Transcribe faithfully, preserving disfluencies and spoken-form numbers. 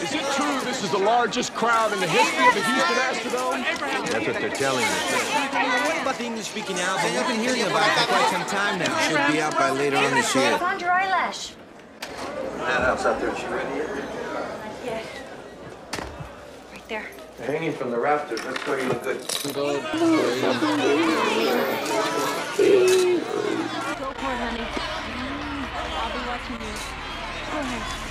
Is it true this is the largest crowd in the history of the Houston Astrodome? That's what they're telling us. What about the English-speaking album? I've been hearing about it for quite some time now. It should be out by later on this year. On your eyelash. That house out there, is she ready yet? Not yet. Right there. They're hanging from the rafters. Let's go. You look good. Go for it, honey. I'll be watching you. Go ahead.